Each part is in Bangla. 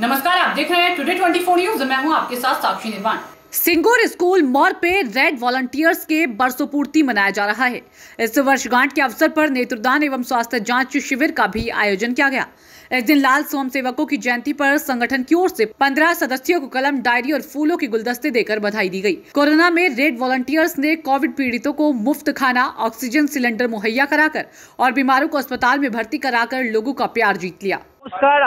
नमस्कार, आप देख रहे हैं टुडे 24 न्यूज। मैं हूं आपके साथ साक्षी निर्वाण। सिंगूर स्कूल मोड़ पे रेड वॉलंटियर्स के वर्षपूर्ति मनाया जा रहा है। इस वर्षगांठ के अवसर पर नेत्रदान एवं स्वास्थ्य जांच शिविर का भी आयोजन किया गया। इस दिन लाल स्वयं सेवकों की जयंती पर संगठन की ओर से 15 सदस्यों को कलम, डायरी और फूलों के गुलदस्ते देकर बधाई दी गई। कोरोना में रेड वॉलंटियर्स ने कोविड पीड़ितों को मुफ्त खाना, ऑक्सीजन सिलेंडर मुहैया कराकर और बीमारों को अस्पताल में भर्ती कराकर लोगों का प्यार जीत लिया। नमस्कार,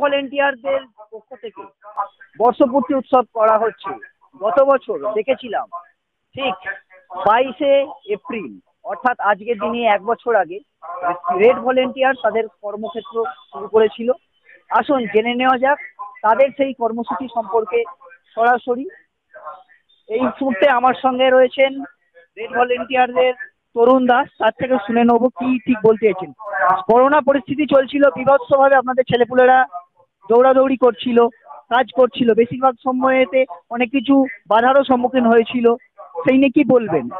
ভলেন্টিয়ারদের পক্ষ থেকে বর্ষপূর্তি উৎসব করা হচ্ছে। গত বছর দেখেছিলাম ঠিক 22 এপ্রিল, অর্থাৎ আজকের দিনে এক বছর আগে রেড ভলেন্টিয়ার তাদের কর্মক্ষেত্র শুরু করেছিল। আসুন জেনে নেওয়া যাক তাদের সেই কর্মসূচি সম্পর্কে সরাসরি। এই মুহূর্তে আমার সঙ্গে রয়েছেন রেড ভলেন্টিয়ারদের তরুণ দাস। তার থেকে শুনে নেব কি ঠিক বলতে চাইছেন। করোনা পরিস্থিতি চলছিল, বিভৎসভাবে আপনাদের ছেলেপুলেরা দৌড়াদৌড়ি করছিল, কাজ করছিল, বেশিরভাগ সময়তে অনেক কিছু বাধারও সম্মুখীন হয়েছিল। সেই নিয়ে কি বলবেন?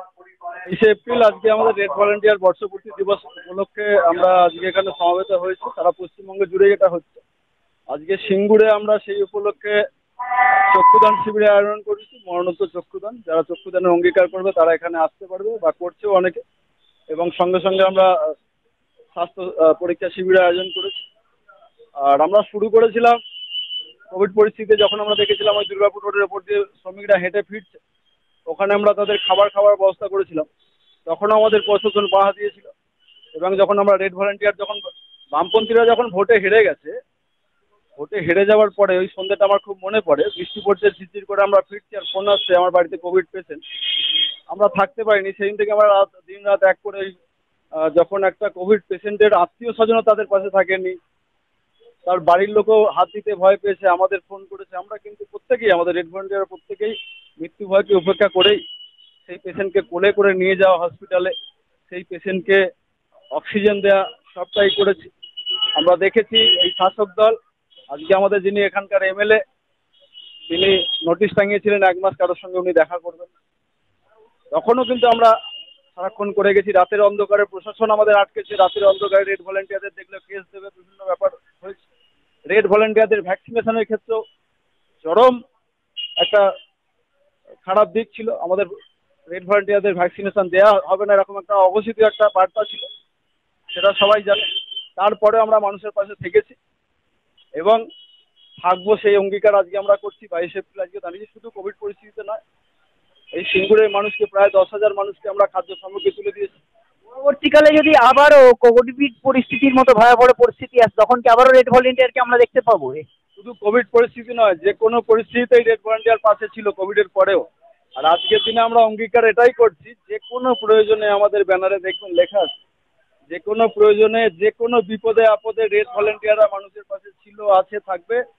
20 এপ্রিল আজকে আমাদের রেড ভলেন্টিয়ার বর্ষপূর্তি দিবস উপলক্ষে আমরা আজকে এখানে সমবেত হয়েছি। সারা পশ্চিমবঙ্গ জুড়ে যেটা হচ্ছে আজকে সিঙ্গুরে, আমরা সেই উপলক্ষে চক্ষুদান শিবিরের আয়োজন করেছি। মরণোত্তর চক্ষুদান, যারা চক্ষুদানের অঙ্গীকার করবে তারা এখানে আসতে পারবে বা করছেও অনেকে, এবং সঙ্গে সঙ্গে আমরা স্বাস্থ্য পরীক্ষা শিবিরের আয়োজন করেছি। আর আমরা শুরু করেছিলাম কোভিড পরিস্থিতিতে, যখন আমরা দেখেছিলাম ওই দুর্গাপুর রোডের ওপর দিয়ে শ্রমিকরা হেঁটে ফিরছে, ওখানে আমরা তাদের খাবার ব্যবস্থা করেছিলাম। তখন আমাদের প্রশাসন বাধা দিয়েছিল, এবং যখন আমরা রেড ভলেন্টিয়ার, যখন বামপন্থীরা যখন ভোটে হেরে গেছে, ভোটে হেরে যাওয়ার পরে ওই সন্ধ্যাটা আমার খুব মনে পড়ে। বৃষ্টি পড়ছে, ঝিরঝির করে আমরা ফিরছি আর ফোন আসছে আমার বাড়িতে কোভিড পেশেন্ট। আমরা থাকতে পারিনি, সেদিন থেকে আমরা দিন রাত এক করে, যখন একটা কোভিড পেশেন্টের আত্মীয় স্বজন তাদের পাশে থাকেনি, তার বাড়ির লোকও হাত দিতে ভয় পেয়েছে, আমাদের ফোন করেছে। আমরা কিন্তু প্রত্যেকেই, আমাদের রেড ভলেন্টিয়ার প্রত্যেকেই মৃত্যু ভয়কে উপেক্ষা করেই সেই পেশেন্টকে কোলে করে নিয়ে যাওয়া হসপিটালে, সেই পেশেন্টকে অক্সিজেন দেওয়া, সবটাই করেছি। আমরা দেখেছি এই শাসক দল, আজকে আমাদের যিনি এখানকার এমএলএ, তিনি নোটিশ টাঙিয়েছিলেন 1 মাস কারোর সঙ্গে উনি দেখা করবেন। তখনও কিন্তু আমরা সারাক্ষণ করে গেছি। রাতের অন্ধকারে প্রশাসন আমাদের আটকেছে, রাতের অন্ধকারে রেড ভলেন্টিয়ারদের দেখলে কেস দেবে, বিভিন্ন ব্যাপার হয়েছে। রেড ভলেন্টিয়ারদের ভ্যাকসিনেশনের ক্ষেত্রেও চরম একটা খারাপ দিক ছিল। আমাদের রেড ভলেন্টিয়ারদের ভ্যাকসিনেশন দেওয়া হবে না, এরকম একটা অঘোষিত একটা বার্তা ছিল, সেটা সবাই জানে। তারপরেও আমরা মানুষের পাশে থেকেছি এবং থাকবো, সেই অঙ্গীকার আজকে আমরা করছি। 22 এপ্রিল আজকে দাঁড়িয়ে শুধু কোভিড পরিস্থিতিতে নয়, এই সিঙ্গুরের মানুষকে, প্রায় 10,000 মানুষকে আমরা খাদ্য সামগ্রী তুলে দিয়েছি। পরবর্তীকালে যদি আবারও কোভিড পরিস্থিতির মতো ভয়াবহ পরিস্থিতি আসে, তখন কি আবারও রেড ভলেন্টিয়ারকে আমরা দেখতে পাবো? শুধু কোভিড পরিস্থিতি নয়, যে কোনো পরিস্থিতিতেই রেড ভলেন্টিয়ার পাশে ছিল, কোভিডের পরেও। আর আজকের দিনে আমরা অঙ্গীকার এটাই করছি, যে কোনো প্রয়োজনে, আমাদের ব্যানারে দেখুন লেখা আছে, যে কোনো প্রয়োজনে, যে কোনো বিপদে আপদে রেড ভলেন্টিয়াররা মানুষের পাশে ছিল, আছে, থাকবে।